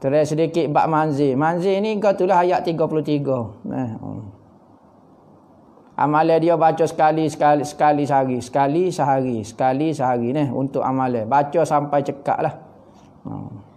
Terus sedikit bab manzil. Manzil ni kau tulis ayat 33. Amalan dia baca sekali sehari, untuk amalan. Baca sampai cekak lah.